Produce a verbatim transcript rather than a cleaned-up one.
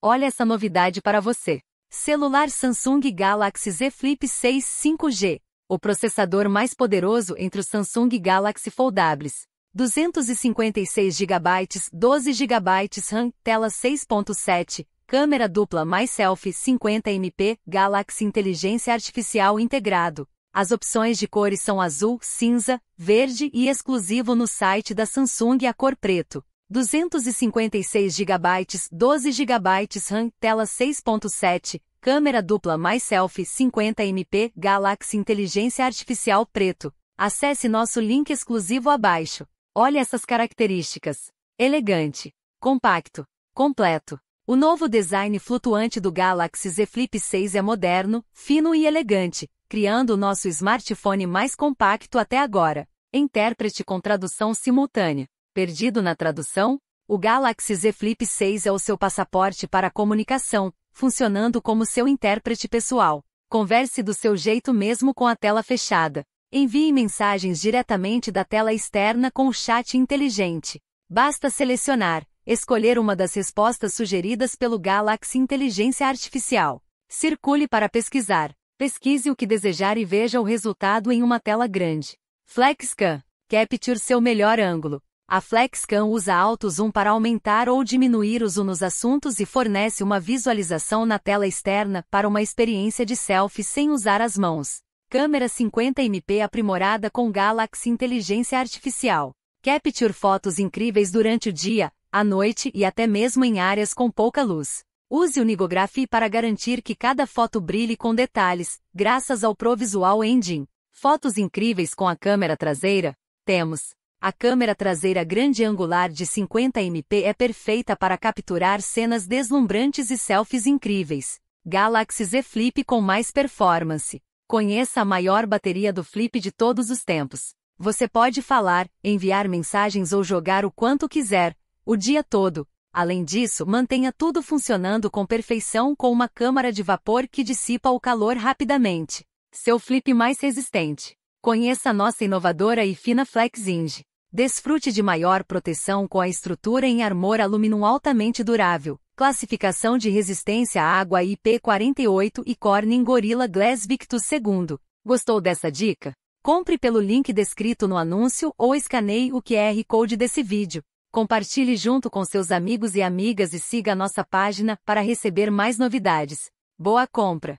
Olha essa novidade para você. Celular Samsung Galaxy Z Flip seis cinco G. O processador mais poderoso entre os Samsung Galaxy Foldables. duzentos e cinquenta e seis gigabytes, doze gigabytes RAM, tela seis ponto sete, câmera dupla mais selfie cinquenta megapixels, Galaxy Inteligência Artificial integrado. As opções de cores são azul, cinza, verde e exclusivo no site da Samsung a cor preto. duzentos e cinquenta e seis gigabytes, doze gigabytes RAM, tela seis ponto sete, câmera dupla mais selfie cinquenta megapixels, Galaxy Inteligência Artificial preto. Acesse nosso link exclusivo abaixo. Olha essas características. Elegante, compacto, completo. O novo design flutuante do Galaxy Z Flip seis é moderno, fino e elegante, criando o nosso smartphone mais compacto até agora. Intérprete com tradução simultânea. Perdido na tradução? O Galaxy Z Flip seis é o seu passaporte para a comunicação, funcionando como seu intérprete pessoal. Converse do seu jeito mesmo com a tela fechada. Envie mensagens diretamente da tela externa com o chat inteligente. Basta selecionar, escolher uma das respostas sugeridas pelo Galaxy Inteligência Artificial. Circule para pesquisar. Pesquise o que desejar e veja o resultado em uma tela grande. FlexCam. Capture seu melhor ângulo. A FlexCam usa AutoZoom para aumentar ou diminuir o zoom nos assuntos e fornece uma visualização na tela externa para uma experiência de selfie sem usar as mãos. Câmera cinquenta megapixels aprimorada com Galaxy Inteligência Artificial. Capture fotos incríveis durante o dia, à noite e até mesmo em áreas com pouca luz. Use o Nightography para garantir que cada foto brilhe com detalhes, graças ao ProVisual Engine. Fotos incríveis com a câmera traseira? Temos. A câmera traseira grande angular de cinquenta megapixels é perfeita para capturar cenas deslumbrantes e selfies incríveis. Galaxy Z Flip com mais performance. Conheça a maior bateria do Flip de todos os tempos. Você pode falar, enviar mensagens ou jogar o quanto quiser, o dia todo. Além disso, mantenha tudo funcionando com perfeição com uma câmara de vapor que dissipa o calor rapidamente. Seu Flip mais resistente. Conheça a nossa inovadora e fina FlexHinge. Desfrute de maior proteção com a estrutura em armor alumínio altamente durável, classificação de resistência à água I P quarenta e oito e Corning Gorilla Glass Victus dois. Gostou dessa dica? Compre pelo link descrito no anúncio ou escaneie o Q R Code desse vídeo. Compartilhe junto com seus amigos e amigas e siga a nossa página para receber mais novidades. Boa compra!